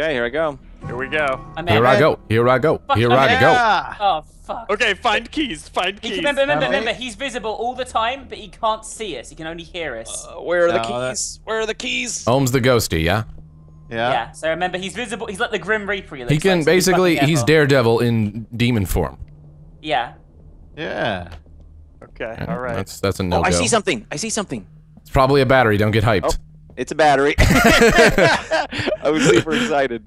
Okay, here I go. Here we go. Here I go. Oh, fuck. Okay, find keys. Find keys. Remember, he's visible all the time, but he can't see us. He can only hear us. Where are the keys? Ohm's the ghosty, yeah? Yeah. Yeah, so remember, he's visible. He's like the Grim Reaper. He's Daredevil in demon form. Yeah. Yeah. Okay, all right. That's a no-go. Oh, I see something. I see something. It's probably a battery. Don't get hyped. Oh. It's a battery. I was super excited.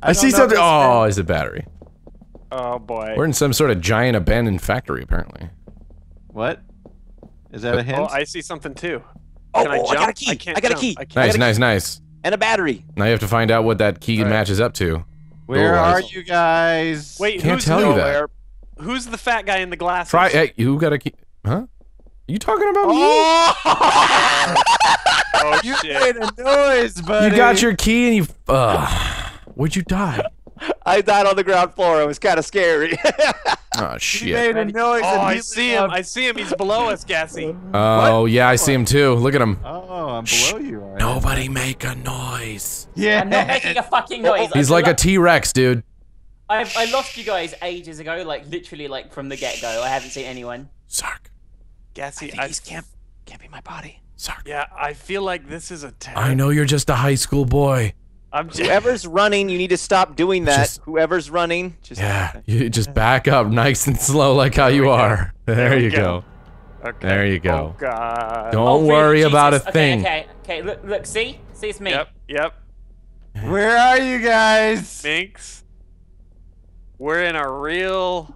I see something. Oh, it's a battery. Oh, boy. We're in some sort of giant abandoned factory, apparently. What? Is that a hint? Oh, I see something, too. Oh, can I jump? I got a key. I got a key. Nice. And a battery. Now you have to find out what that key matches up to. Where are you guys? Wait, who's the fat guy in the glasses? Hey, who got a key? Huh? You talking about me? Oh, you made a noise, buddy. You got your key and you... where'd you die? I died on the ground floor. It was kind of scary. Oh, shit. You made a noise and I see him. I see him. He's below us, Gassy. Oh, yeah, I see him, too. Look at him. Oh, I'm below you. Right? Nobody make a noise. Yeah. I'm not making a fucking noise. He's like a T-Rex, dude. I lost you guys ages ago, like, literally, like, from the get-go. I haven't seen anyone. Sark. Gassy, he's camping my body. Sark. Yeah, I feel like this is a test. I know you're just a high school boy. Whoever's running, you need to stop doing that. Whoever's running, just back up nice and slow like how you are. There you go. Okay. There you go. Oh, God. Don't worry about a thing. Okay. Look, see? See, it's me. Yep. Where are you guys? Minx. We're in a real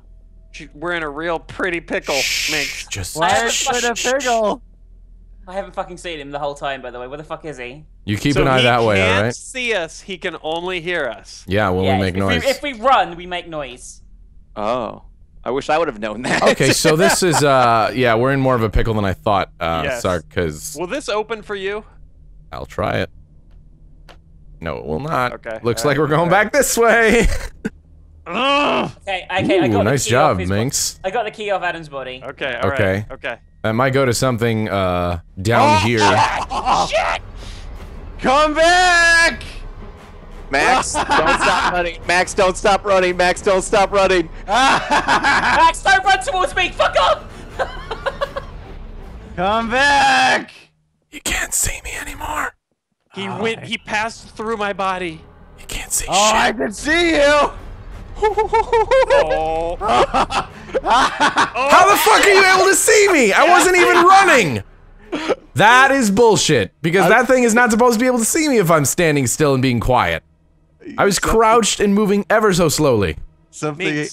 pretty pickle, Minx. I haven't fucking seen him the whole time, by the way. Where the fuck is he? You keep an eye that way, all right? He can't see us. He can only hear us. Yeah, we make noise. If we run, we make noise. Oh. I wish I would have known that. Okay, so this is, yeah, we're in more of a pickle than I thought, Sark, because... Will this open for you? I'll try it. No, it will not. Okay. Looks like we're going back this way. Okay, I got nice job, Minx. I got the key off Adam's body. Okay, all right. Okay. That might go to something down here. Shit! Come back! Max, don't stop running. Max, don't stop running. Max, don't stop running. Max, don't run towards me. Fuck up! Come back! You can't see me anymore. He passed through my body. You can't see shit. Oh, I can see you! Oh. How the fuck are you able to see me? I wasn't even running! That is bullshit, because that thing is not supposed to be able to see me if I'm standing still and being quiet. I was crouched and moving ever so slowly. We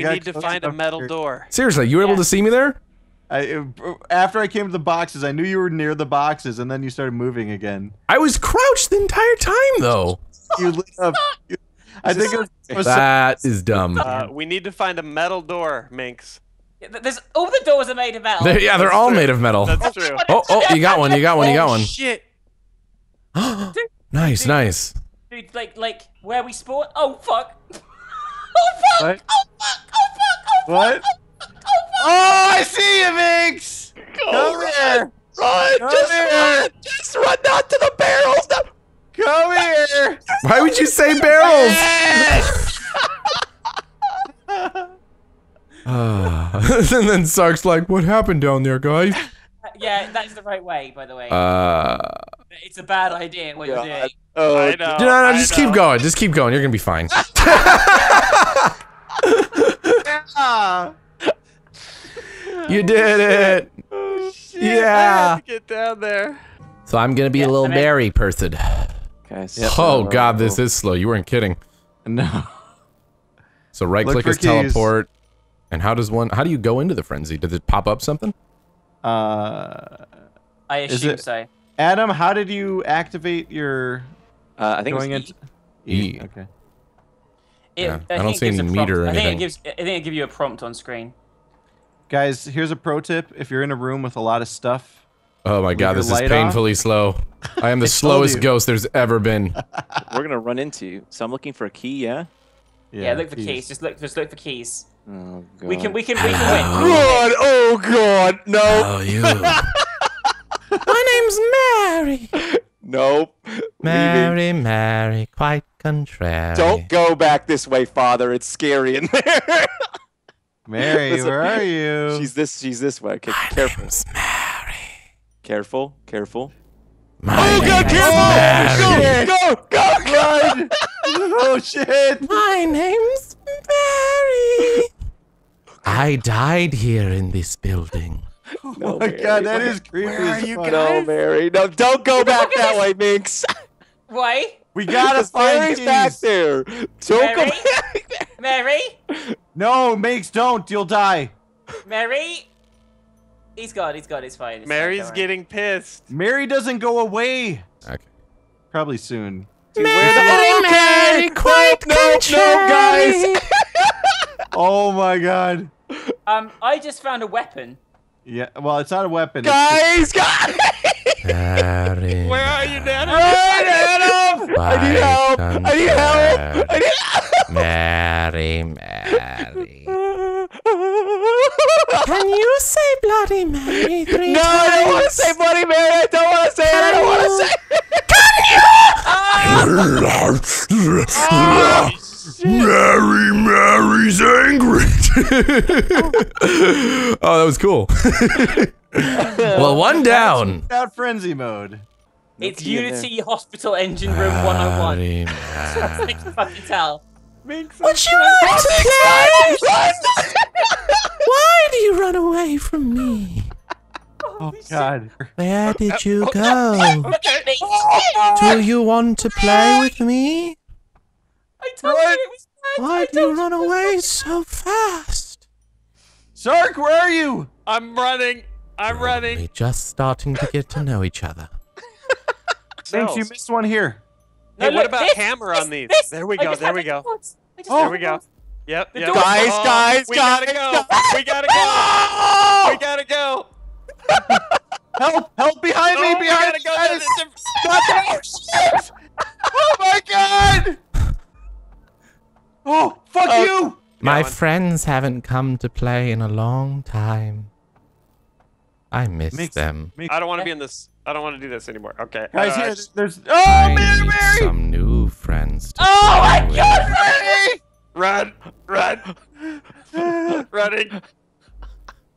need to find a metal door. Seriously, you were able to see me there? After I came to the boxes, I knew you were near the boxes, and then you started moving again. I was crouched the entire time, though. You lit up. I think that is dumb. We need to find a metal door, Minx. All the doors are made of metal. They're all made of metal. That's true. Oh, you got one. Shit. Nice. Dude, like, where we spawn? Oh, fuck. Oh, fuck. Oh, I see you, Minx. Come here. Run, just run down to the barrels. Come here! Why would you say barrels? Yes! And then Sark's like, what happened down there, guys? Yeah, that's the right way, by the way. It's a bad idea what you're doing. I know. No, just keep going. You're gonna be fine. You did it! Oh, shit. Yeah! I have to get down there. So I'm gonna be a little Mary person. Yep. Oh God, this is slow. You weren't kidding. No. So right click is teleport. And how do you go into the frenzy? Did it pop up something? I assume so. Adam, how did you activate your? I think going into E. Okay. I don't see any meter or anything. I think it gives you a prompt on screen. Guys, here's a pro tip: if you're in a room with a lot of stuff. Oh my God, this is painfully slow. I am the slowest ghost there's ever been. We're gonna run into you. So I'm looking for a key, yeah? Yeah, look for keys. Just look for keys. Oh God. We can win. Run! Oh God, no! Oh, you. My name's Mary! Nope. Mary, quite contrary. Don't go back this way, Father. It's scary in there. Mary, listen, where are you? She's this way. Okay, careful. Mary. Careful, careful. Oh God, careful! Go, go, go, go! Run! Oh shit! My name's Mary. I died here in this building. Oh no, my Mary. God, that is creepy. Where are you guys? No, Mary, no, don't go back that way, Minx. Why? We gotta find Mary's back there. Don't go back there. Mary? No, Minx, don't. You'll die. Mary? He's gone. He's fine. Mary's getting pissed. Mary doesn't go away. Okay. Probably soon. Mary, quite no, guys. Oh my God. I just found a weapon. Yeah, well, it's not a weapon. Guys, guys. Where are you, Adam? Adam! I need help! Mary. Can you say Bloody Mary 3 times? No, I don't want to say Bloody Mary. I don't want to say it. I don't want to say it. Can you? Oh, Mary's angry. Oh, that was cool. Well, one down. That frenzy mode. It's Unity Hospital Engine Room 101. That's like you fucking tell. Would you like to play? Why do you run away from me? Oh God! Where did you go? Do you want to play with me? I told you it was bad. Why do you run away so fast? Sark, where are you? I'm running. We're just starting to get to know each other. Thanks, you missed one here. Hey, no, what about this, hammer on these? This. There we go. There we go. Yep. Guys. We gotta go. Help behind me. Behind me, guys. Oh my God. Oh, fuck you! My friends haven't come to play in a long time. I miss them. I don't want to be in this. I don't want to do this anymore. Okay. Guys, here, there's. Oh, I need some new friends. Oh my God, Mary! Run! Running.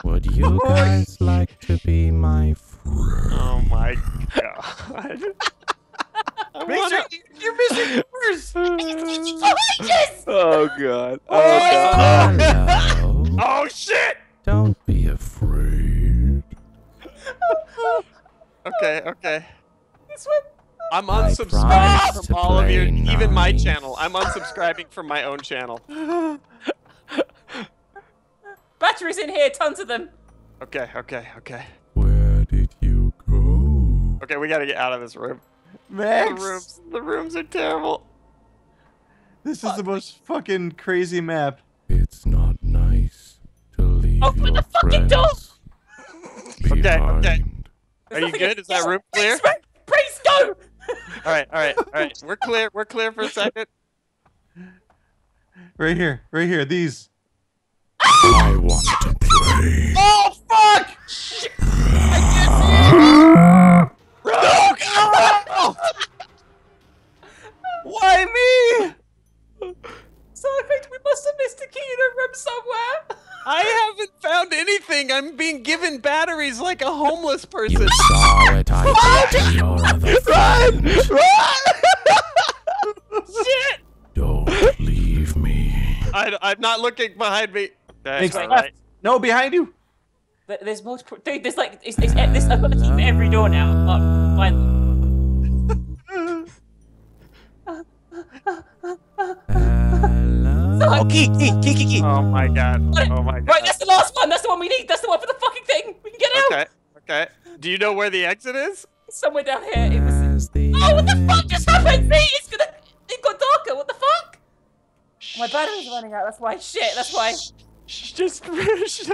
Would you guys like to be my friend? Oh my God. You're missing first. Oh God! Oh God! Oh shit! Don't be afraid. Okay. This one. I'm unsubscribing from all of your, even my channel. I'm unsubscribing from my own channel. Batteries in here, tons of them. Okay. Where did you go? Okay, we gotta get out of this room. Max. The rooms are terrible. This is the most fucking crazy map. It's not nice to leave. Open the fucking door! Okay. Are you good? Is that room clear? Please go! All right. We're clear for a second. Right here. These. I want to play. Oh fuck! Shit. I can't see it. No! Why me? Sorry, we must have missed a key in a room somewhere. I haven't found anything. I'm being given batteries like a homeless person. You saw it. Run! Shit! Don't leave me. I'm not looking behind me. Right. No, behind you. There's multiple. Dude, there's like. I've got to keep every door now. Oh, finally. Oh, key. Oh my God. Right, that's the last one. That's the one we need. That's the one for the fucking thing. We can get out. Okay. Do you know where the exit is? It's somewhere down here. It was. Oh, what the fuck just happened? See, it got darker. What the fuck? My battery's running out. That's why. Shit. That's why. Just. It's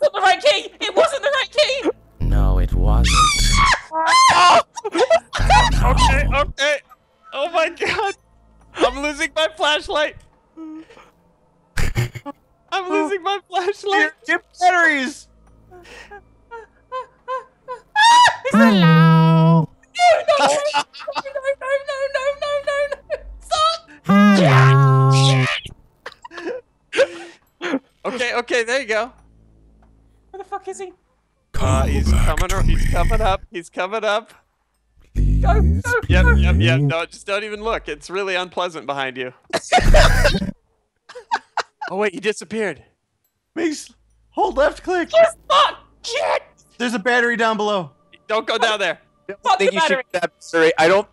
not the right key. It wasn't the right key. No, it wasn't. Okay. Oh my God. I'm losing my flashlight. Get batteries. Hello. No. Okay, there you go. Where the fuck is he? He's coming up. Go. Yep. No, just don't even look. It's really unpleasant behind you. Oh, wait, he disappeared. Minx, hold left click. Yes, fuck, shit. There's a battery down below. Don't go down there. Fuck the battery. I don't.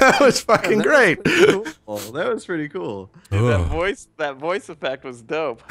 That was fucking great. That was pretty cool. That voice effect was dope.